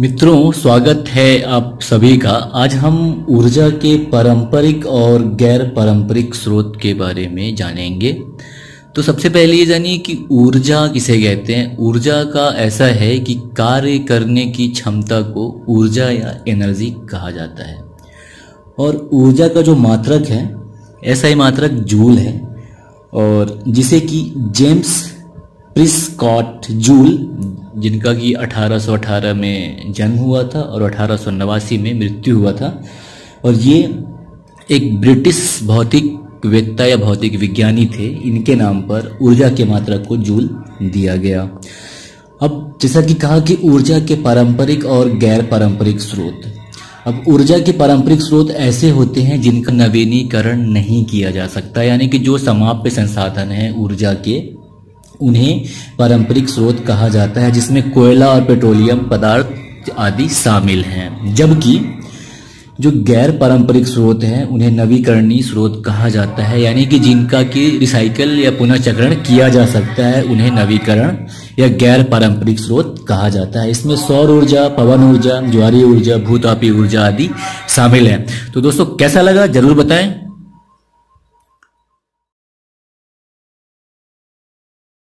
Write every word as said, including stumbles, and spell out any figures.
मित्रों, स्वागत है आप सभी का। आज हम ऊर्जा के पारंपरिक और गैर पारंपरिक स्रोत के बारे में जानेंगे। तो सबसे पहले ये जानिए कि ऊर्जा किसे कहते हैं। ऊर्जा का ऐसा है कि कार्य करने की क्षमता को ऊर्जा या एनर्जी कहा जाता है। और ऊर्जा का जो मात्रक है, ऐसा ही मात्रक जूल है, और जिसे कि जेम्स प्रिस्कॉट जूल, जिनका कि अठारह सौ अठारह में जन्म हुआ था और अठारह सौ नवासी में मृत्यु हुआ था, और ये एक ब्रिटिश भौतिक वेत्ता या भौतिक विज्ञानी थे। इनके नाम पर ऊर्जा के मात्रक को जूल दिया गया। अब जैसा कि कहा कि ऊर्जा के पारंपरिक और गैर पारंपरिक स्रोत। अब ऊर्जा के पारंपरिक स्रोत ऐसे होते हैं जिनका नवीनीकरण नहीं किया जा सकता, यानी कि जो समाप्य संसाधन है ऊर्जा के, उन्हें पारंपरिक स्रोत कहा जाता है, जिसमें कोयला और पेट्रोलियम पदार्थ आदि शामिल हैं। जबकि जो गैर पारंपरिक स्रोत हैं उन्हें नवीकरणीय स्रोत कहा जाता है, यानी कि जिनका कि रिसाइकल या पुनर्चक्रण किया जा सकता है, उन्हें नवीकरण या गैर पारंपरिक स्रोत कहा जाता है। इसमें सौर ऊर्जा, पवन ऊर्जा, ज्वारीय ऊर्जा, भूतापीय ऊर्जा आदि शामिल हैं। तो दोस्तों, कैसा लगा जरूर बताएं।